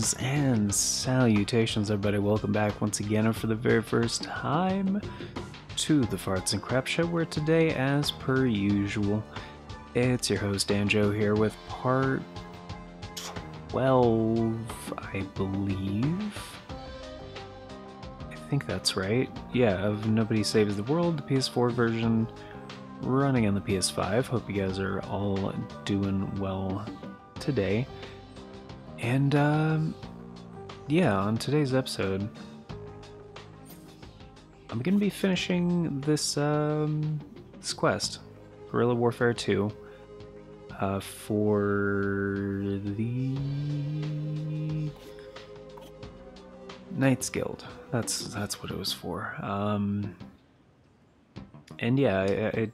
Greetings and salutations, everybody. Welcome back once again, and for the very first time, to the Farts and Craps Show, where today, as per usual, it's your host Anjo here with part 12, I believe. I think that's right. Yeah, of Nobody Saves the World, the PS4 version, running on the PS5. Hope you guys are all doing well today. And, yeah, on today's episode, I'm going to be finishing this, this quest, Guerrilla Warfare 2, for the Knights Guild. That's what it was for. And yeah, I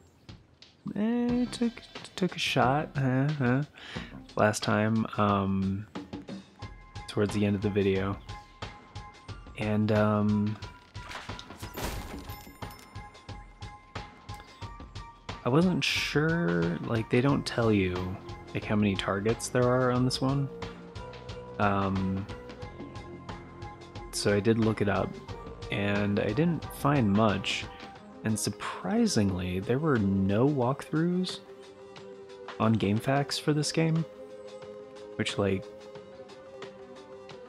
took a shot, last time, towards the end of the video, and I wasn't sure, like, they don't tell you like how many targets there are on this one, so I did look it up and I didn't find much, and surprisingly there were no walkthroughs on GameFAQs for this game, which, like,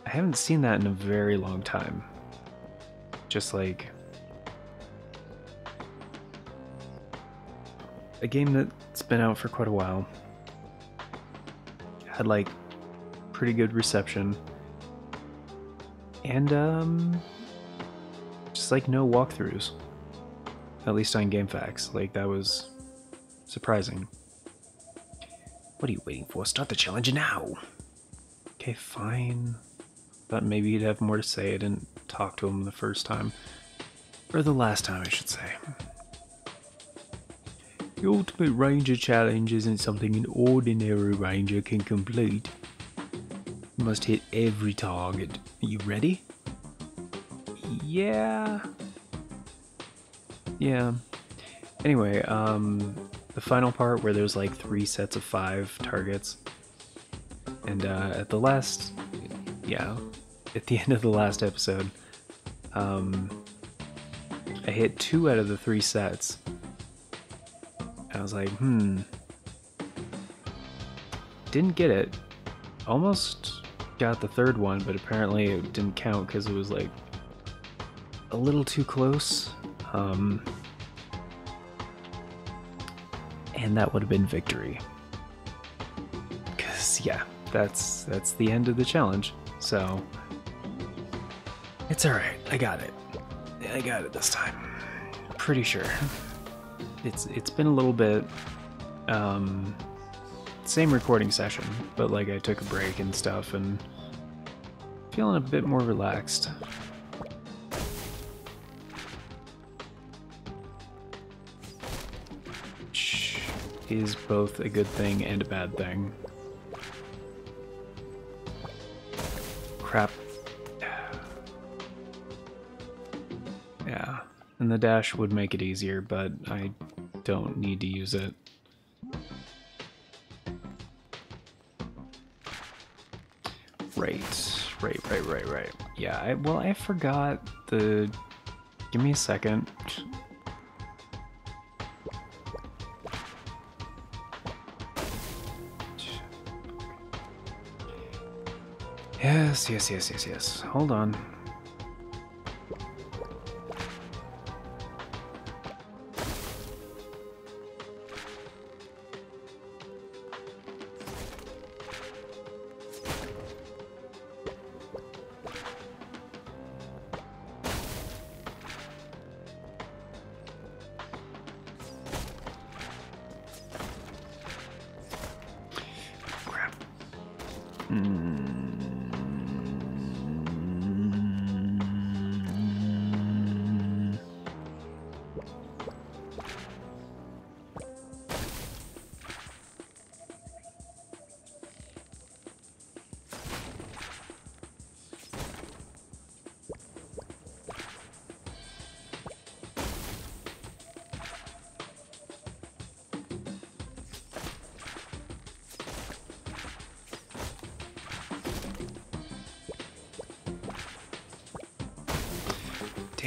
I haven't seen that in a very long time. Just like a game that's been out for quite a while, had like pretty good reception, and just like no walkthroughs, at least on GameFAQs. Like, that was surprising. What are you waiting for? Start the challenge now. Okay, fine. Thought maybe he'd have more to say. I didn't talk to him the first time. Or the last time, I should say. The Ultimate Ranger Challenge isn't something an ordinary ranger can complete. You must hit every target. Are you ready? Yeah. Yeah. Anyway, the final part where there's like 3 sets of 5 targets. And at the last... Yeah, at the end of the last episode, I hit 2 out of the 3 sets. I was like, didn't get it. Almost got the third one, but apparently it didn't count because it was like a little too close. And that would have been victory. Because, yeah, that's the end of the challenge. So, it's alright, I got it. I got it this time. Pretty sure. It's been a little bit, same recording session, but like I took a break and stuff and feeling a bit more relaxed. Which is both a good thing and a bad thing. Crap. Yeah, and the dash would make it easier, but I don't need to use it. Right. Yeah, I forgot the... Give me a second. Yes. Hold on. Crap.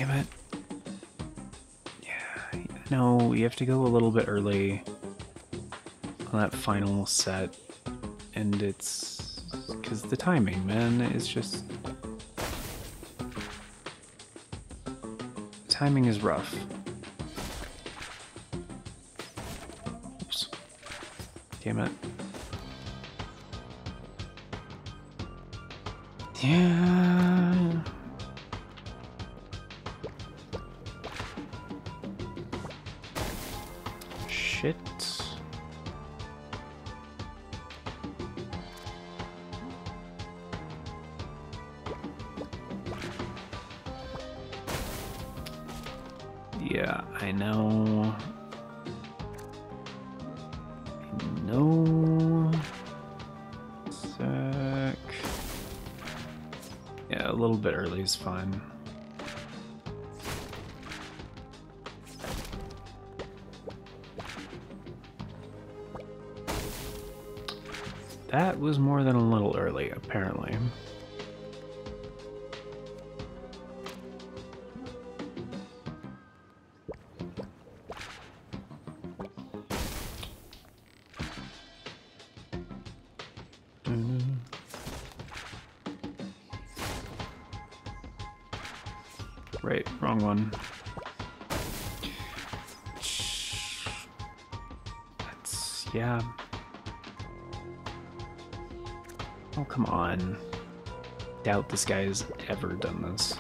damn it. Yeah, no, you have to go a little bit early on that final set, and it's because the timing, man, is just... Timing is rough. Oops. Damn it. Yeah. Shit. Yeah, I know. Sec. Yeah, a little bit early is fine. That was more than a little early, apparently. Right, wrong one. That's, yeah. Oh, come on. Doubt this guy has ever done this.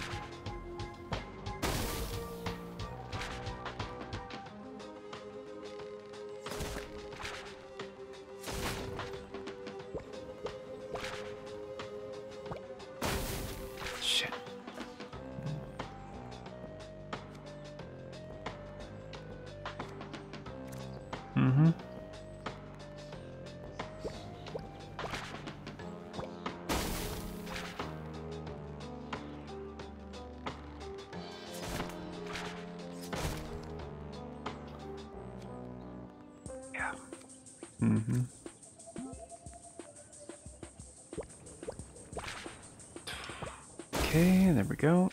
Okay, there we go.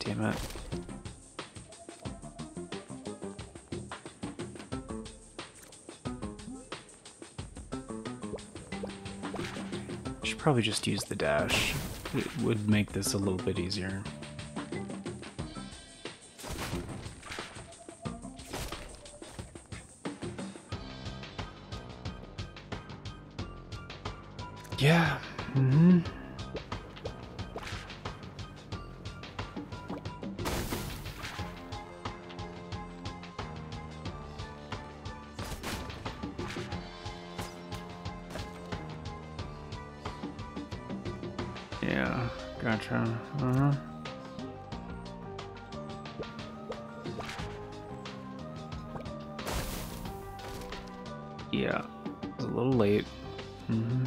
Damn it. Probably just use the dash. It would make this a little bit easier. Yeah. Mm-hmm. Yeah, gotcha. Uh-huh. Yeah, it's a little late. Mm-hmm.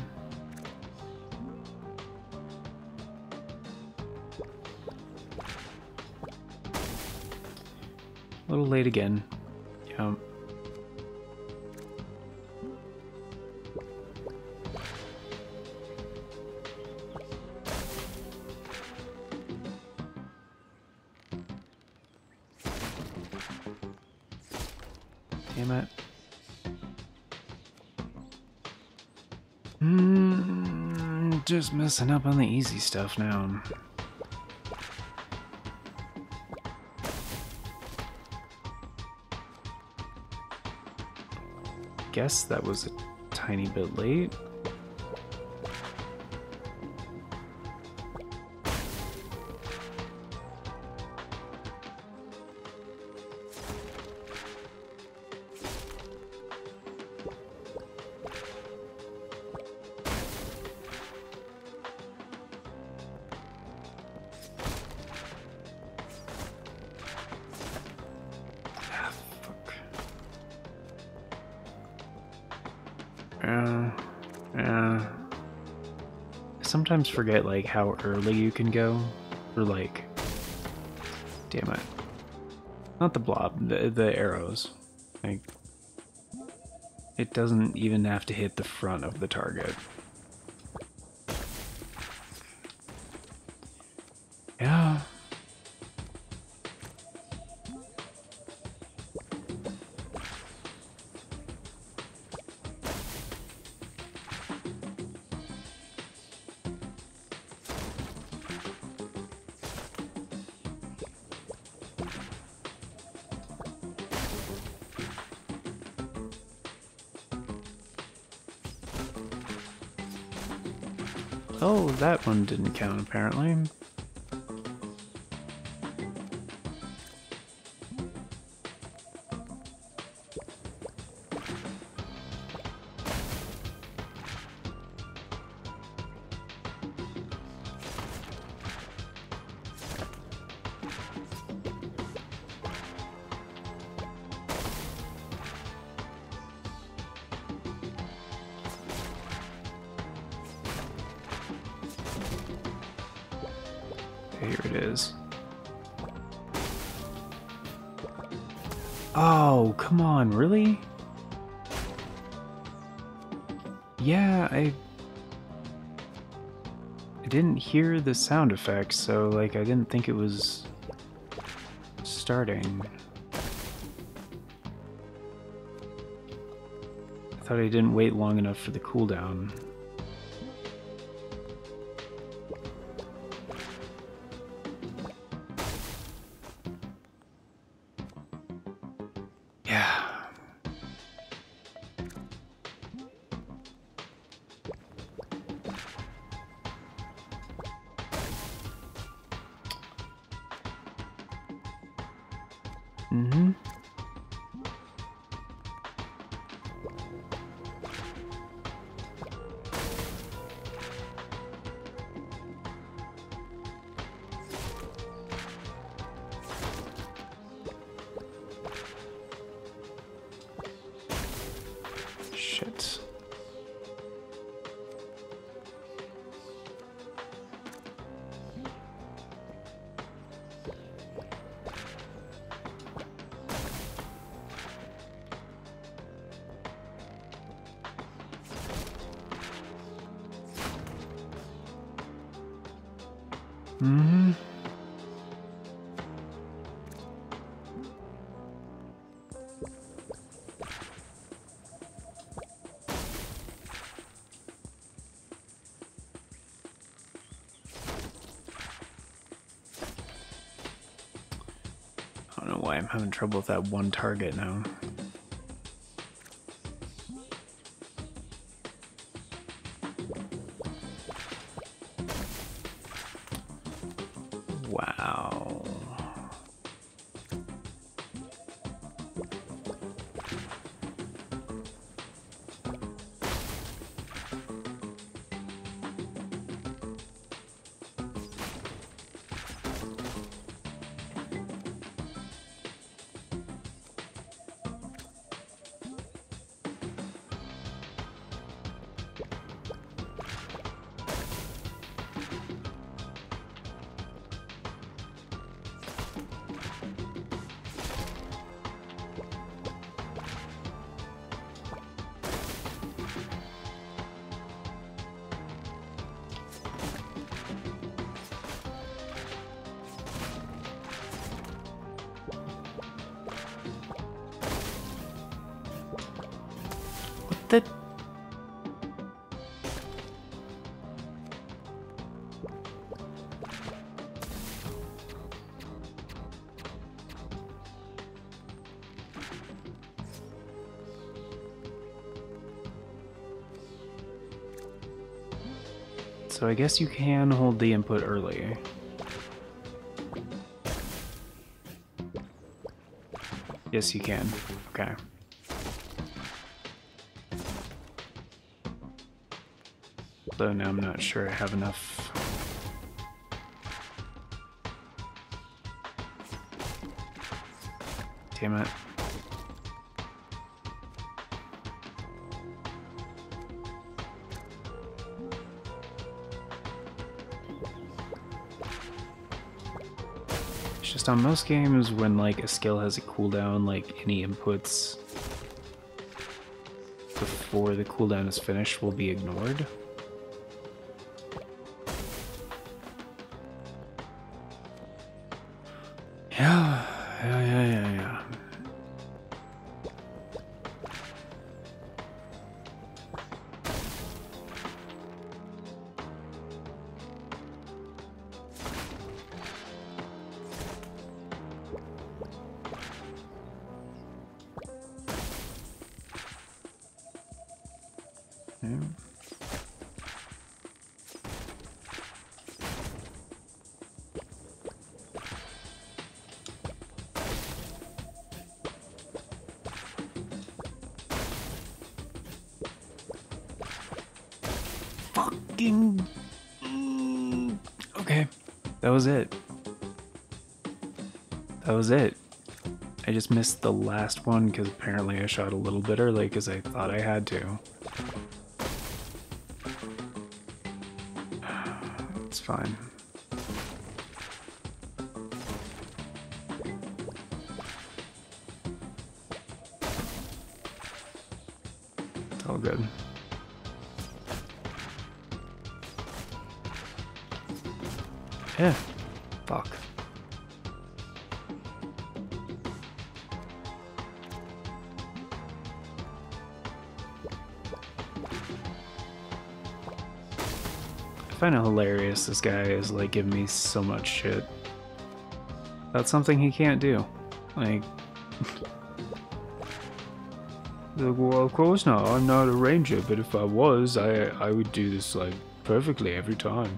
A little late again. Yeah. Damn it. Just messing up on the easy stuff now. Guess that was a tiny bit late. sometimes forget like how early you can go, or like, damn it, not the blob, the arrows. Like, it doesn't even have to hit the front of the target. Yeah. Oh, that one didn't count, apparently. Here it is. Oh, come on, really? Yeah, I didn't hear the sound effects, so like I didn't think it was starting. I thought I didn't wait long enough for the cooldown. Shit. Mm-hmm. I don't know why I'm having trouble with that one target now. Wow. So I guess you can hold the input early. Yes, you can. Okay. Although now I'm not sure I have enough. Damn it. It's just on most games when like a skill has a cooldown, like any inputs before the cooldown is finished will be ignored. Yeah. Okay, that was it. That was it. I just missed the last one because apparently I shot a little bit early because I thought I had to. It's fine. It's all good. Yeah, fuck. I find it hilarious this guy is like giving me so much shit. That's something he can't do. Like, well, of course not, I'm not a ranger, but if I was, I would do this like perfectly every time.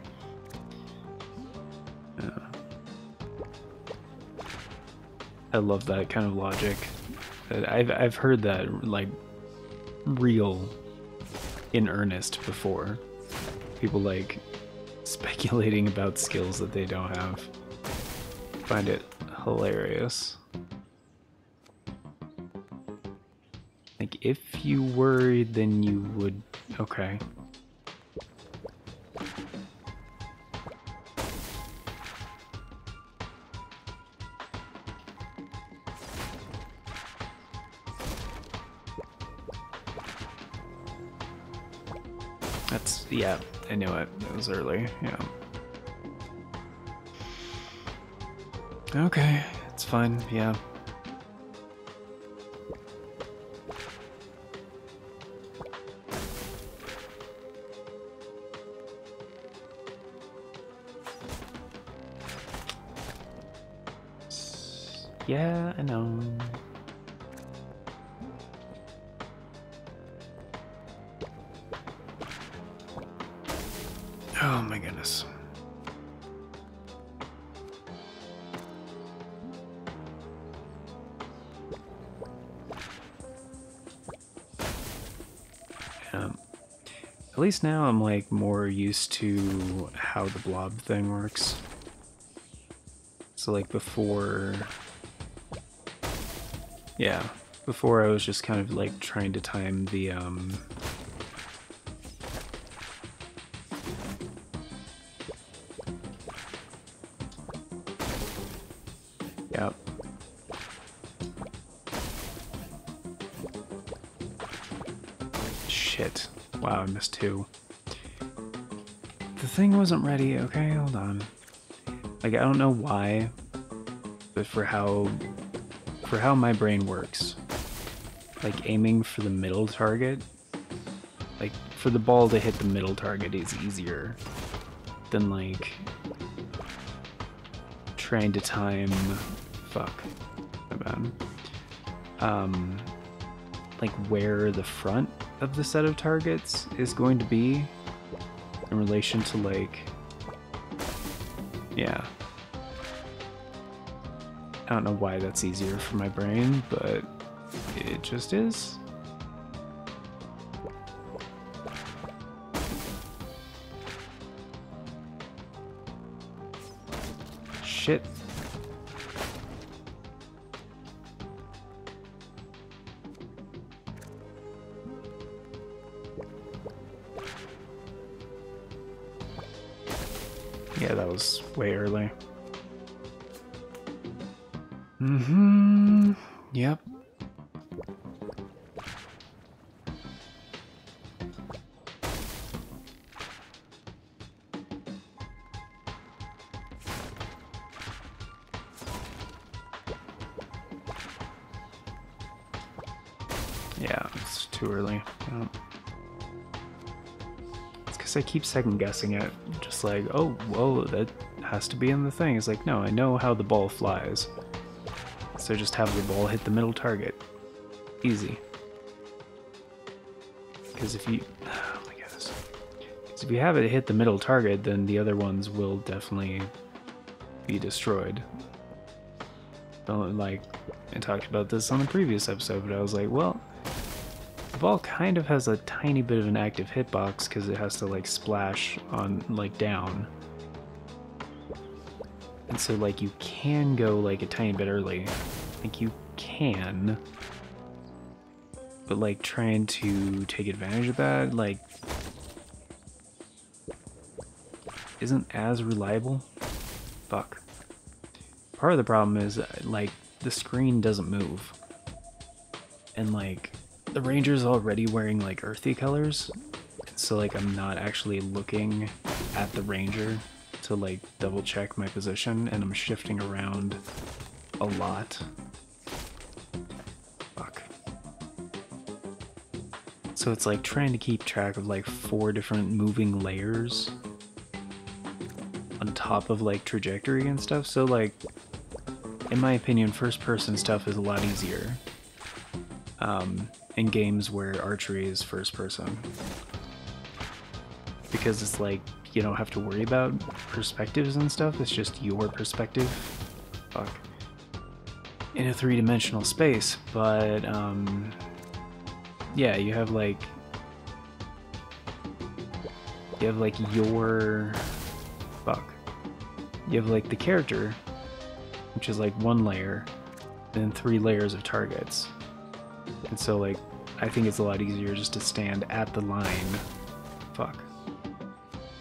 I love that kind of logic. I've heard that like real in earnest before. People like speculating about skills that they don't have. Find it hilarious. Like if you were, then you would. Okay. Yeah, I knew it. It was early, yeah. Okay, it's fine, yeah. Yeah, I know. Oh my goodness. At least now I'm like more used to how the blob thing works. So like before, yeah, before I was just kind of like trying to time the wow, I missed two. The thing wasn't ready. Okay, hold on. Like, I don't know why, but for how my brain works, like aiming for the middle target, like for the ball to hit the middle target is easier than like trying to time. Fuck. Like where the front of the set of targets is going to be in relation to like, yeah. I don't know why that's easier for my brain, but it just is. Shit. Yeah, that was way early. Mm-hmm. Yep. Yeah, it's too early. Yeah. It's because I keep second guessing it. Just like, oh, whoa, that has to be in the thing. It's like, no, I know how the ball flies. So just have the ball hit the middle target. Easy. Because if you... oh my goodness. Because if you have it hit the middle target, then the other ones will definitely be destroyed. But like, I talked about this on the previous episode, but I was like, well... the ball kind of has a tiny bit of an active hitbox because it has to like splash on like down. And so like you can go like a tiny bit early. Like you can. But like trying to take advantage of that like isn't as reliable. Fuck. Part of the problem is like the screen doesn't move. And like the ranger's already wearing like earthy colors, so like I'm not actually looking at the ranger to like double check my position, and I'm shifting around a lot. Fuck. So it's like trying to keep track of like 4 different moving layers on top of like trajectory and stuff, so like in my opinion first person stuff is a lot easier. In games where archery is first person, because it's like you don't have to worry about perspectives and stuff, it's just your perspective. Fuck. In a 3-dimensional space. But yeah, you have like your fuck, you have like the character, which is like 1 layer, then 3 layers of targets. And so, like, I think it's a lot easier just to stand at the line. Fuck.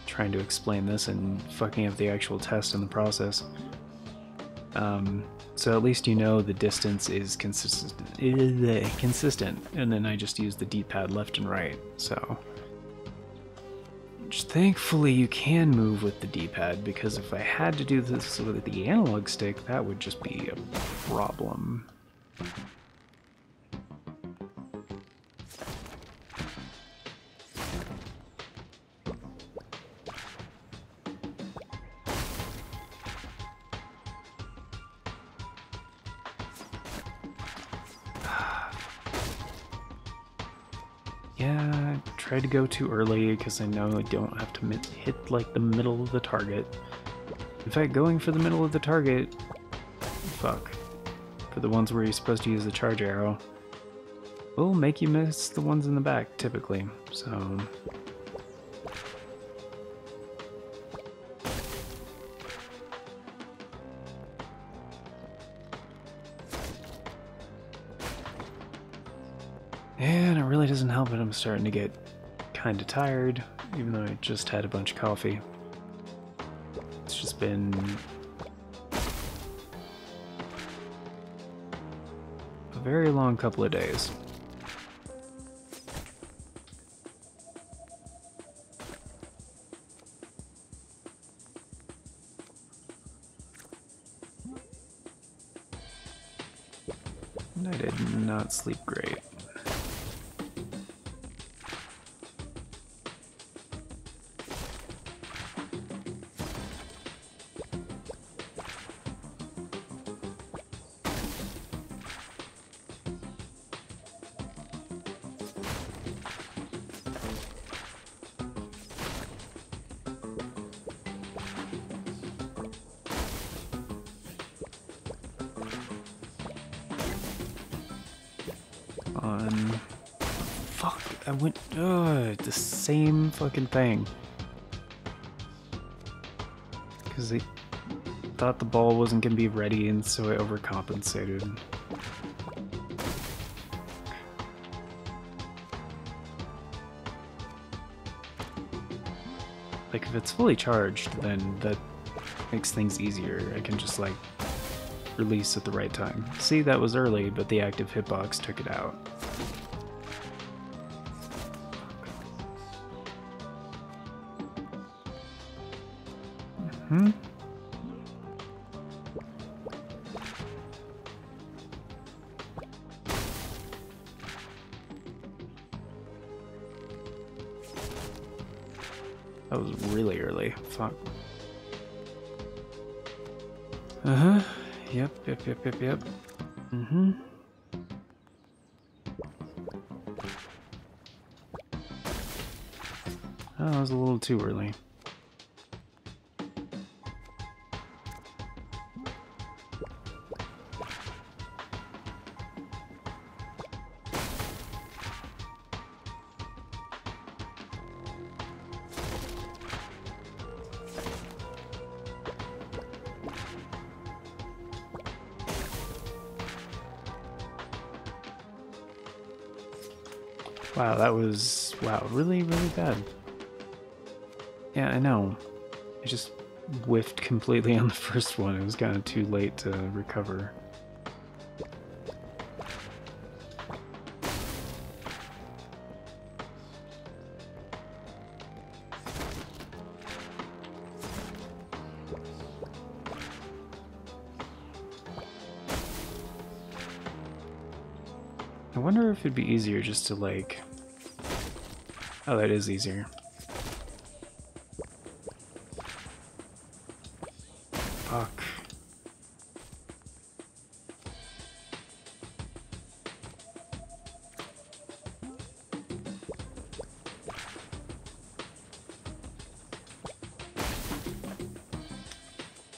Trying to explain this and fucking up the actual test in the process. So at least you know the distance is consistent. And then I just use the D-pad left and right, so... which thankfully you can move with the D-pad, because if I had to do this with the analog stick, that would just be a problem. Try to go too early because I know I don't have to hit like the middle of the target. In fact, going for the middle of the target, fuck, for the ones where you're supposed to use the charge arrow, will make you miss the ones in the back typically. So and it really doesn't help that I'm starting to get kinda tired, even though I just had a bunch of coffee. It's just been a very long couple of days. And I did not sleep great. Fuck, I went, the same fucking thing. Because I thought the ball wasn't going to be ready, and so I overcompensated. Like, if it's fully charged, then that makes things easier. I can just, like, release at the right time. See, that was early, but the active hitbox took it out. Hmm? That was really early. Fuck. Uh-huh. Yep. Mm-hmm. Oh, that was a little too early. Wow, that was, wow, really, really bad. Yeah, I know. I just whiffed completely on the first one. It was kind of too late to recover. I wonder if it'd be easier just to, like... Oh, that is easier. Fuck.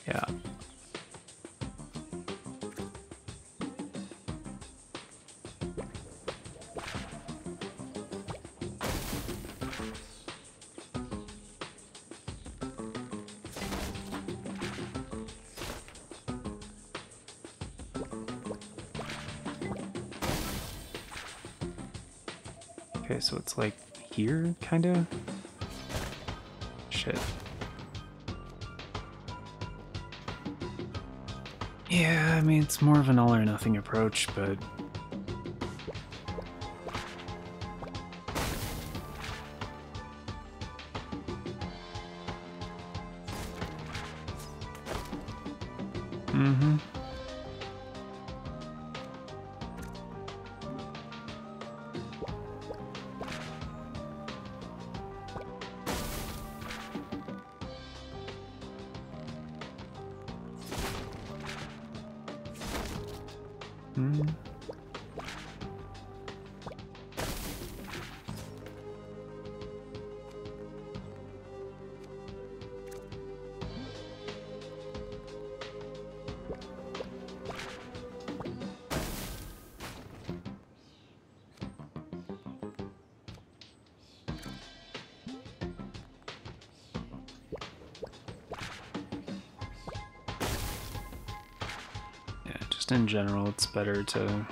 Yeah. Okay, so it's like here, kinda? Shit. Yeah, I mean, it's more of an all or nothing approach, but... Mm-hmm. In general, it's better to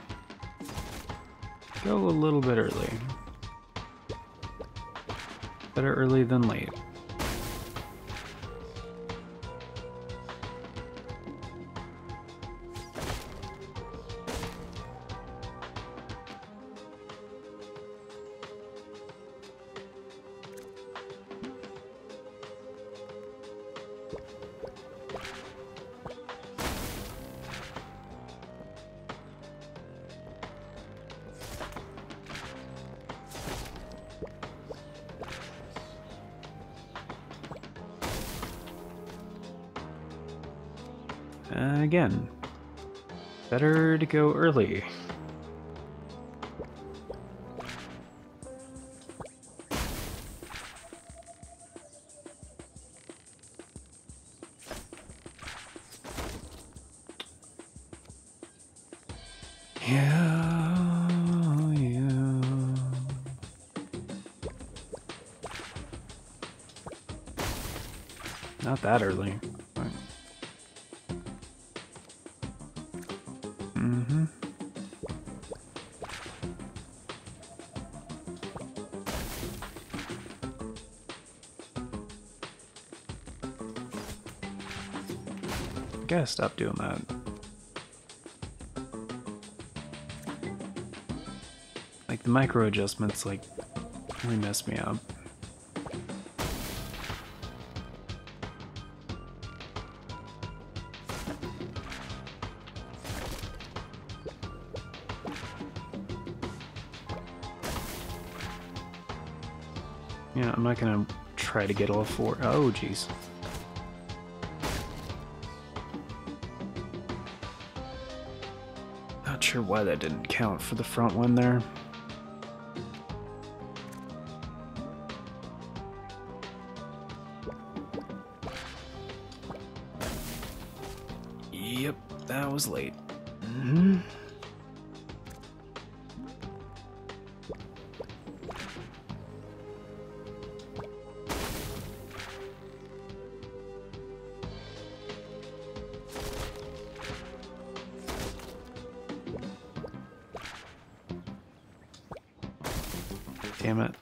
go a little bit early. Better early than late. Again, better to go early. Not that early. Mm-hmm. I gotta stop doing that. The micro adjustments like really mess me up. Yeah, I'm not gonna try to get all four. Oh, jeez. Not sure why that didn't count for the front one there. Yep, that was late. Mm-hmm. Damn it.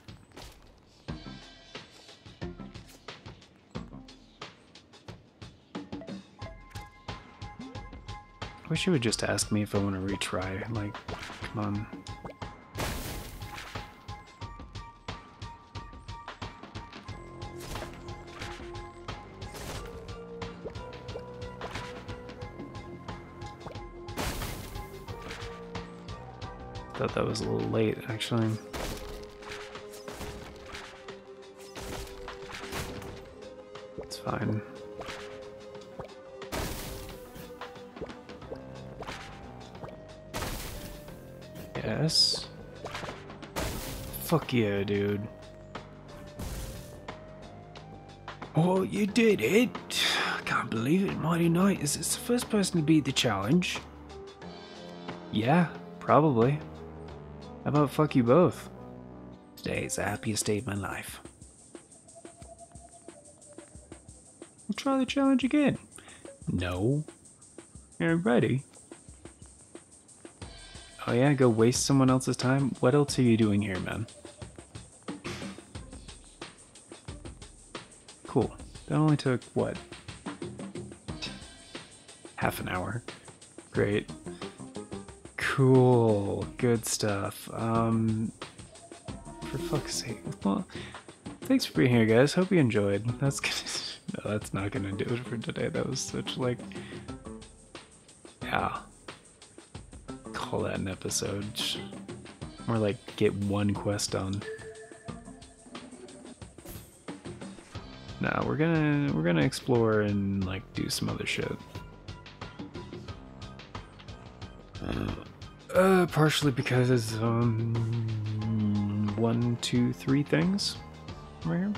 Wish you would just ask me if I want to retry. Like, come on. Thought that was a little late, actually. Fine. Yes. Fuck yeah, dude. Oh, you did it! I can't believe it, Mighty Knight. Is this the first person to beat the challenge? Yeah, probably. How about fuck you both? Today is the happiest day of my life. We'll try the challenge again. No. You're ready. Oh yeah, go waste someone else's time? What else are you doing here, man? Cool. That only took, what? Half an hour. Great. Cool. Good stuff. For fuck's sake. Well, thanks for being here, guys. Hope you enjoyed. That's good. No, that's not gonna do it for today. That was such, like, yeah, call that an episode, or like get one quest done. Nah, we're gonna explore and like do some other shit. Partially because it's 1, 2, 3 things right here.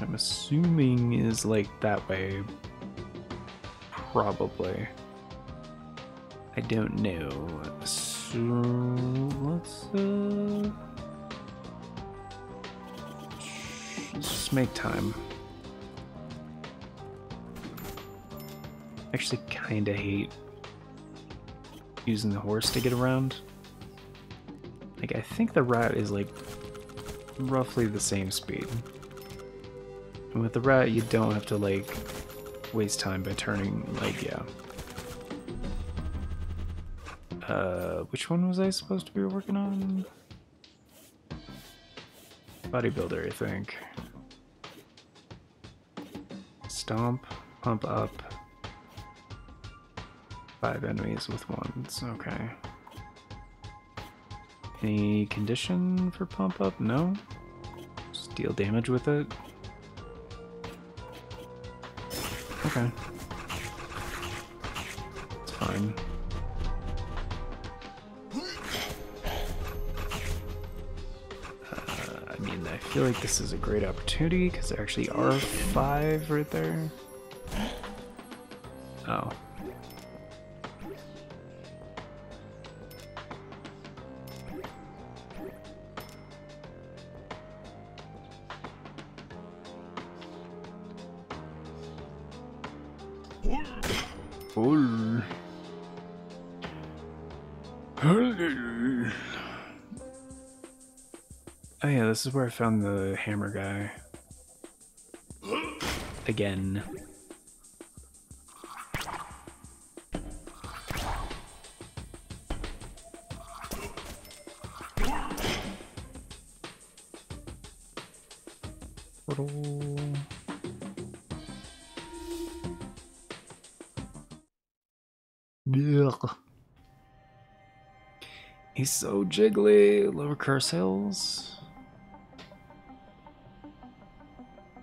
I'm assuming is like that way, probably. I don't know. So let's just make time. Actually, kinda hate using the horse to get around. Like, I think the rat is like roughly the same speed. And with the rat, you don't have to, like, waste time by turning, like, yeah. Which one was I supposed to be working on? Bodybuilder, I think. Stomp, pump up. 5 enemies with ones, okay. Any condition for pump up? No. Just deal damage with it. Okay. It's fine. I mean, I feel like this is a great opportunity because there actually are 5 right there. Oh. This is where I found the hammer guy. Again. Hospital. Ugh. He's so jiggly. Lower curse hills.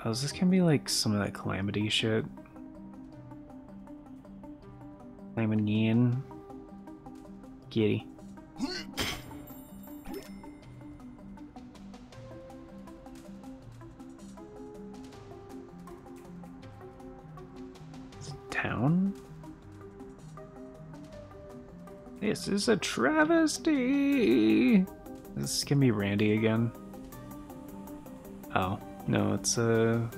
Oh, is this gonna be like some of that calamity shit? Lamanian. Giddy. Town? This is a travesty! This can be Randy again. Oh. No, it's a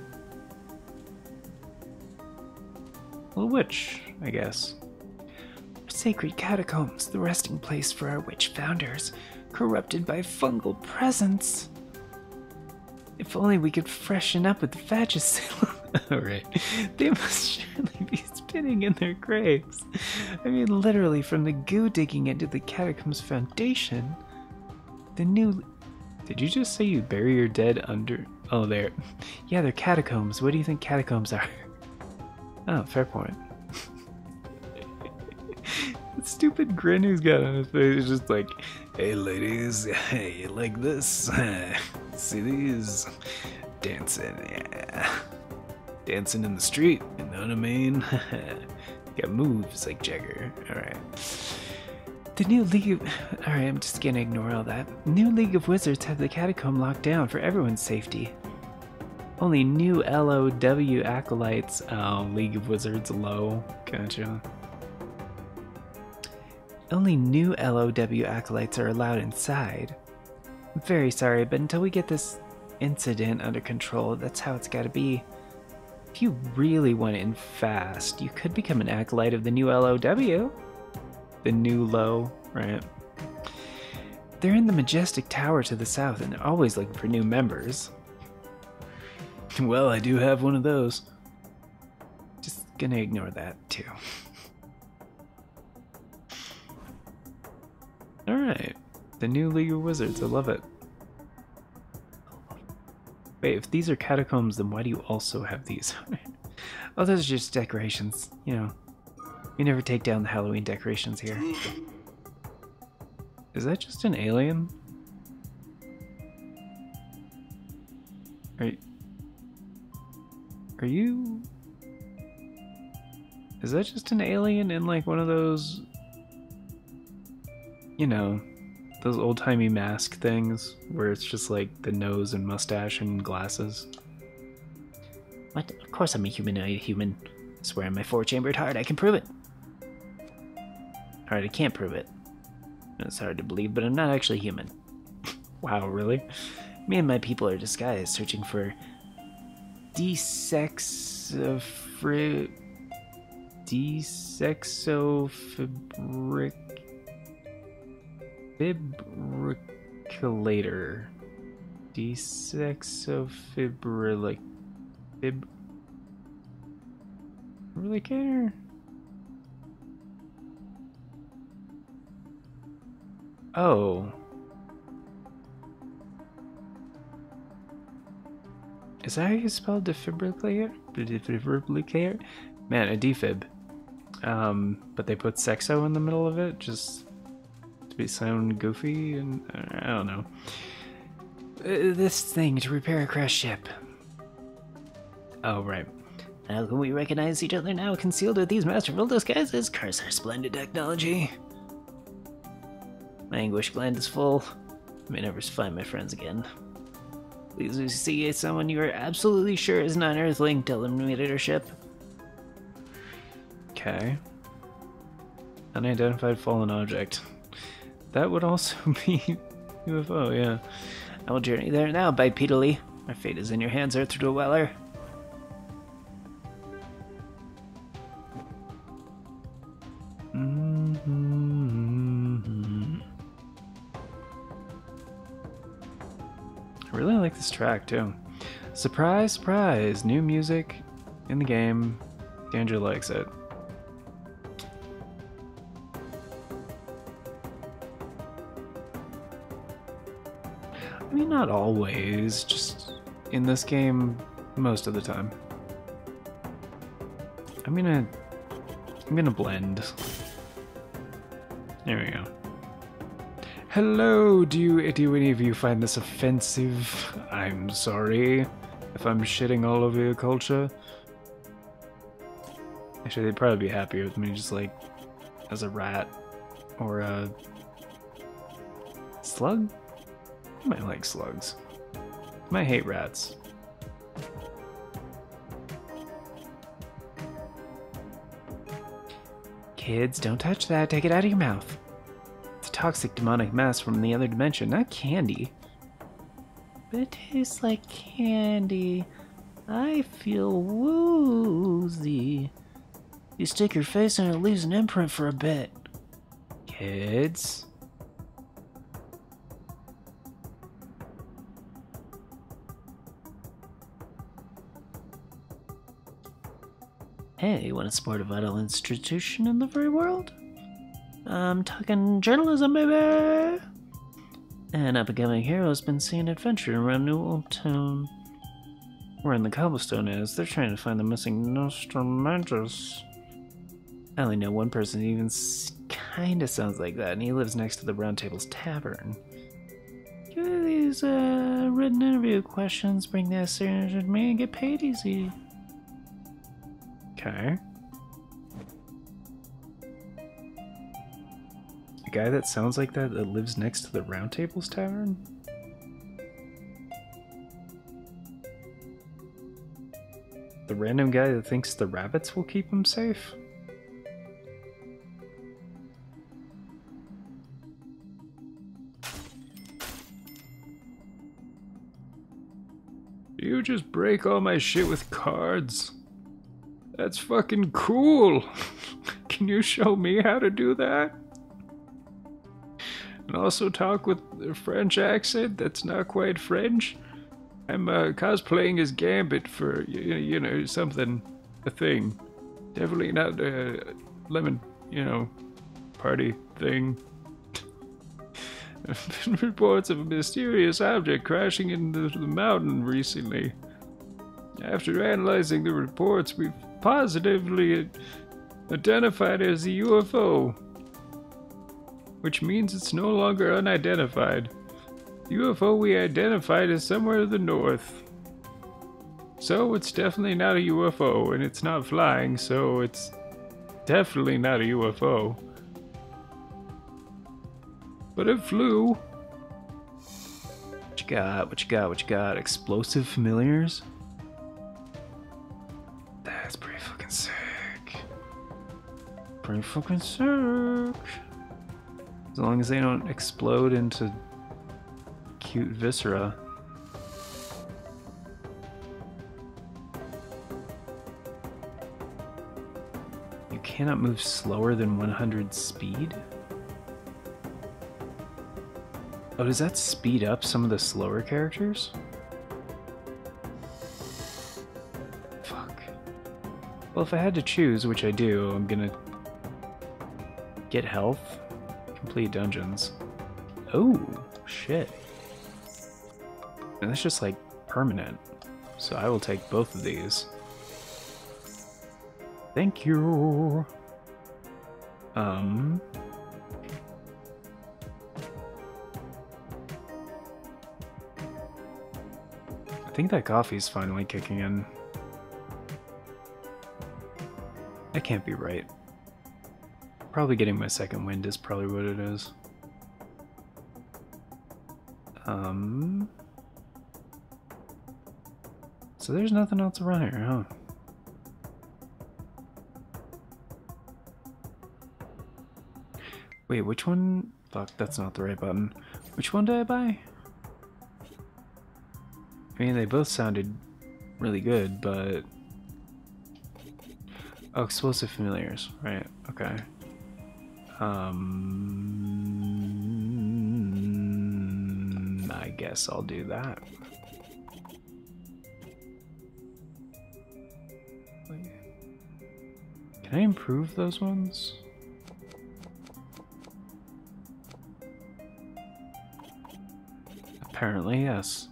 little witch, I guess. Our sacred catacombs, the resting place for our witch founders, corrupted by fungal presence. If only we could freshen up with the Vagisil. Alright. They must surely be spinning in their graves. I mean, literally, from the goo digging into the catacombs foundation, the new... Did you just say you bury your dead under... Oh, there. Yeah, they're catacombs. What do you think catacombs are? Oh, fair point. That stupid grin he's got on his face is just like, hey, ladies. Hey, you like this? See these? Dancing. Yeah. Dancing in the street. You know what I mean? Got moves like Jagger. Alright. The new League of... Alright, I'm just gonna ignore all that. New League of Wizards have the catacomb locked down for everyone's safety. Only new LOW acolytes... Oh, League of Wizards low. Gotcha. Only new LOW acolytes are allowed inside. I'm very sorry, but until we get this incident under control, that's how it's gotta be. If you really want in fast, you could become an acolyte of the new LOW. The new low, right? They're in the majestic tower to the south and they're always looking for new members. Well, I do have one of those. Just gonna ignore that too. Alright. The new League of Wizards, I love it. Wait, if these are catacombs, then why do you also have these? Oh, those are just decorations, you know. We never take down the Halloween decorations here. Is that just an alien? Are you... Is that just an alien in like one of those... You know, those old-timey mask things where it's just like the nose and mustache and glasses? What? Of course I'm a human. I human. I swear on my four-chambered heart, I can prove it. Alright, I can't prove it. It's hard to believe, but I'm not actually human. Wow, really? Me and my people are disguised, searching for... Desexofibrilator. Desexofibrilator. Really care? Oh. Is that how you spell defibrillator? Defibrillator? Man, a defib. But they put sexo in the middle of it just to be sound goofy and I don't know. This thing to repair a crashed ship. Oh, right. How can we recognize each other now concealed with these masterful disguises? Curse our splendid technology. My anguish gland is full. I may never find my friends again. Please, if you see someone you are absolutely sure is not an earthling, tell them to meet at our ship. Okay. Unidentified fallen object. That would also be UFO, yeah. I will journey there now, bipedally. My fate is in your hands, Earth Dweller. This track too. Surprise, surprise! New music in the game. Danger likes it. I mean, not always. Just in this game most of the time. I'm gonna blend. There we go. Hello, do any of you find this offensive? I'm sorry if I'm shitting all over your culture. Actually, they'd probably be happier with me just like as a rat or a slug? I might like slugs. I might hate rats. Kids, don't touch that. Take it out of your mouth. It's a toxic demonic mess from the other dimension, not candy. But it tastes like candy. I feel woozy. You stick your face in it, it leaves an imprint for a bit. Kids. Hey, you want to support a vital institution in the free world? I'm talking journalism, baby! An up-and-coming hero has been seeing adventure around New Old Town. Where in the cobblestone is, they're trying to find the missing Nostromantus. I only know one person who even kinda sounds like that, and he lives next to the Round Table's Tavern. Give these written interview questions, bring the Assyrians with me, and get paid easy. Okay. A guy that sounds like that lives next to the Round Table's Tavern? The random guy that thinks the rabbits will keep him safe? Do you just break all my shit with cards? That's fucking cool! Can you show me how to do that? And also talk with a French accent that's not quite French? I'm cosplaying as Gambit for, you know, something, a thing. Definitely not a lemon, you know, party thing. There've been reports of a mysterious object crashing into the mountain recently. After analyzing the reports, we've positively identified as a UFO, which means it's no longer unidentified. The UFO we identified is somewhere to the north, so it's definitely not a UFO, and it's not flying, so it's definitely not a UFO. But it flew. What you got? What you got? What you got? Explosive familiars? That's pretty fucking sick. Pretty fucking sick. As long as they don't explode into cute viscera. You cannot move slower than 100 speed? Oh, does that speed up some of the slower characters? Well, if I had to choose, which I do, I'm gonna get health, complete dungeons. Oh, shit. And that's just like permanent. So I will take both of these. Thank you. I think that coffee's finally kicking in. That can't be right. Probably getting my second wind is probably what it is. So there's nothing else around here, huh? Wait, which one? Fuck, that's not the right button. Which one did I buy? I mean, they both sounded really good, but... Oh, explosive familiars, right, okay. I guess I'll do that. Can I improve those ones? Apparently, yes.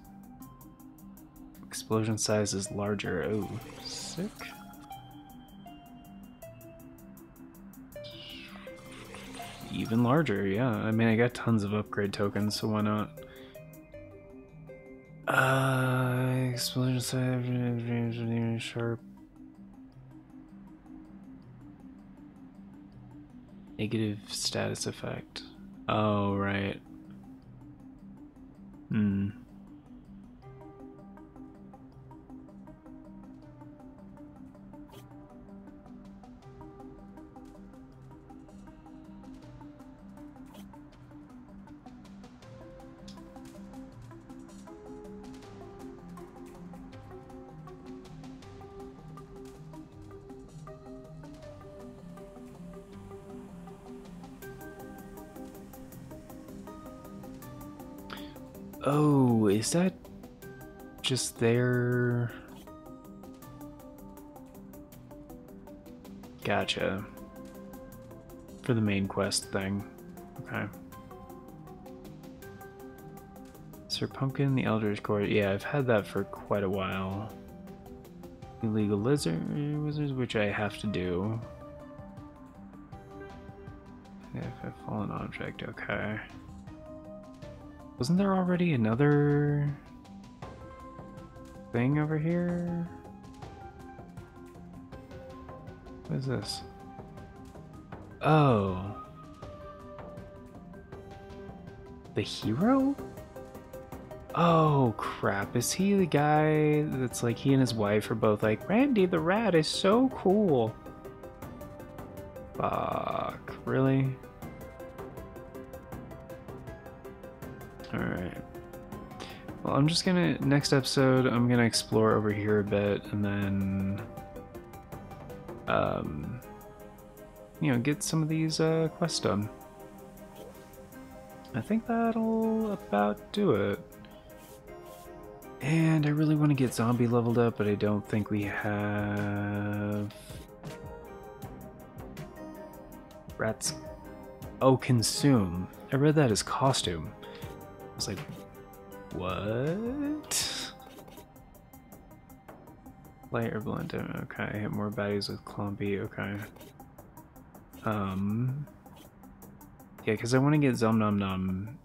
Explosion size is larger. Oh, sick. Even larger, yeah. I mean, I got tons of upgrade tokens, so why not? Explosion size, sharp. Negative status effect. Oh, right. Hmm. Oh, is that just there? Gotcha. For the main quest thing. Okay. Sir Pumpkin, the Elder's Court. Yeah, I've had that for quite a while. Illegal Wizards, which I have to do. Yeah, if I fall an object, okay. Wasn't there already another thing over here? What is this? Oh. The hero? Oh crap, is he the guy that's like, he and his wife are both like, Randy the Rat is so cool. Fuck, really? Alright, well, I'm just gonna, next episode, I'm gonna explore over here a bit, and then, you know, get some of these quests done. I think that'll about do it. And I really want to get Zombie leveled up, but I don't think we have... Rats... Oh, Consume. I read that as Costume. I was like, what? Light or blunt? Okay, I hit more baddies with Clumpy, okay. Yeah, because I want to get Zom Nom Nom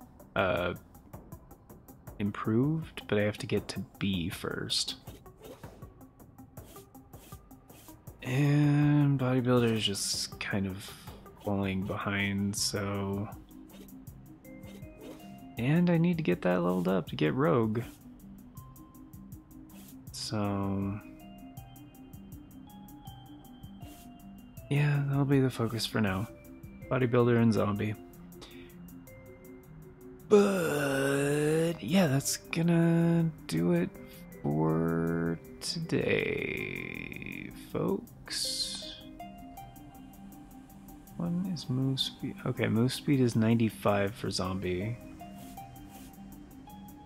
improved, but I have to get to B first. And Bodybuilder is just kind of falling behind, so... And I need to get that leveled up to get Rogue. So... yeah, that'll be the focus for now. Bodybuilder and Zombie. But... yeah, that's gonna do it for today, folks. One is move speed. Okay, move speed is 95 for Zombie.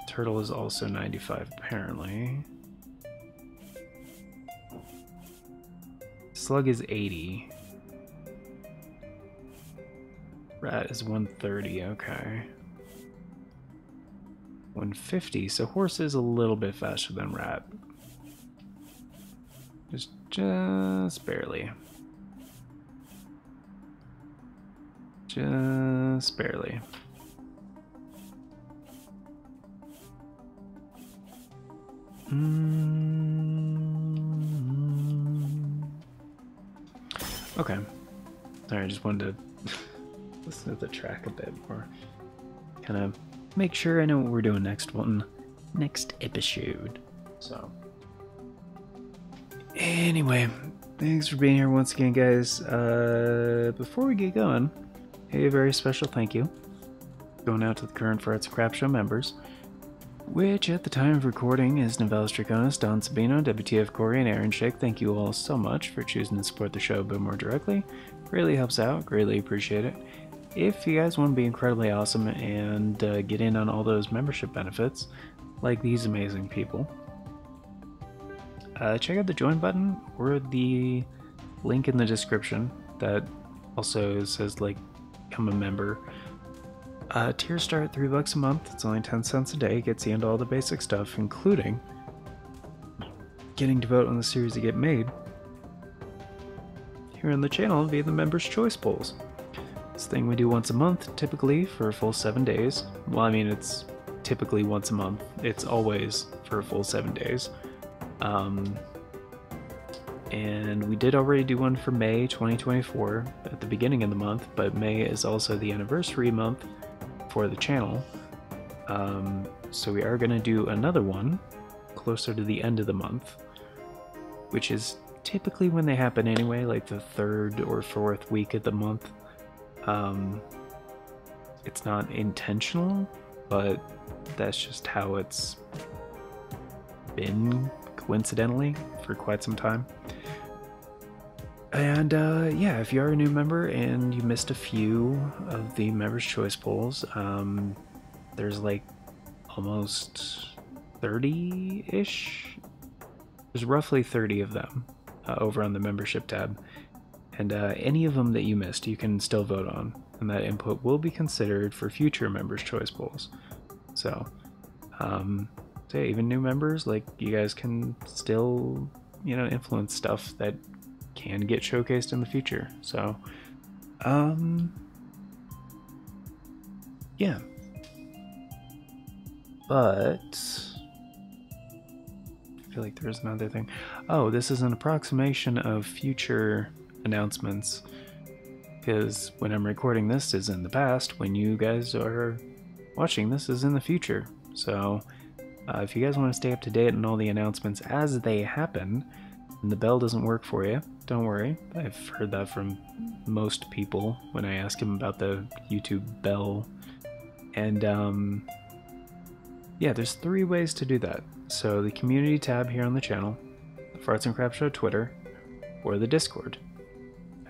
Turtle is also 95, apparently. Slug is 80. Rat is 130, okay. 150, so horse is a little bit faster than rat. Just barely. Just barely. Okay. Sorry, I just wanted to listen to the track a bit more. Kind of make sure I know what we're doing next episode. So. Anyway, thanks for being here once again, guys. Before we get going, a very special thank you going out to the current Farts and Craps Show members, which at the time of recording is Novellas Draconis, Don Sabino, WTF Corey, and Aaron Shake. Thank you all so much for choosing to support the show a bit more directly. Greatly helps out, greatly appreciate it. If you guys want to be incredibly awesome and get in on all those membership benefits, like these amazing people, check out the join button or the link in the description that also says, like, become a member. Tiers start at $3 a month. It's only 10 cents a day. Gets you into all the basic stuff, including getting to vote on the series that get made here on the channel via the members' choice polls. This thing we do once a month, typically for a full 7 days. Well, I mean, it's typically once a month. It's always for a full 7 days. And we did already do one for May 2024 at the beginning of the month, but May is also the anniversary month for the channel. So we are going to do another one closer to the end of the month, which is typically when they happen anyway, like the third or fourth week of the month. It's not intentional, but that's just how it's been coincidentally for quite some time. And yeah, if you are a new member and you missed a few of the members' choice polls, there's like almost 30-ish. There's roughly 30 of them over on the membership tab. And any of them that you missed, you can still vote on. And that input will be considered for future members' choice polls. So, so yeah, even new members, like, you guys can still, you know, influence stuff that can get showcased in the future. So, yeah. But I feel like there's another thing. Oh, this is an approximation of future announcements, because when I'm recording this is in the past, when you guys are watching this is in the future. So if you guys want to stay up to date on all the announcements as they happen, and the bell doesn't work for you, don't worry. I've heard that from most people when I ask them about the YouTube bell. And yeah, there's 3 ways to do that. So the community tab here on the channel, the Farts and Craps Show Twitter, or the Discord.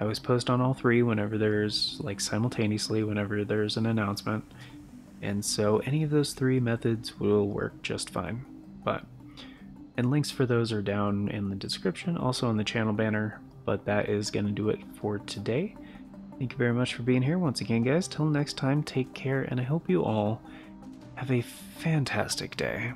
I always post on all 3 whenever there's, like, simultaneously whenever there's an announcement. And so any of those 3 methods will work just fine. But, and links for those are down in the description, also on the channel banner. But that is going to do it for today. Thank you very much for being here once again, guys. Till next time, take care, and I hope you all have a fantastic day.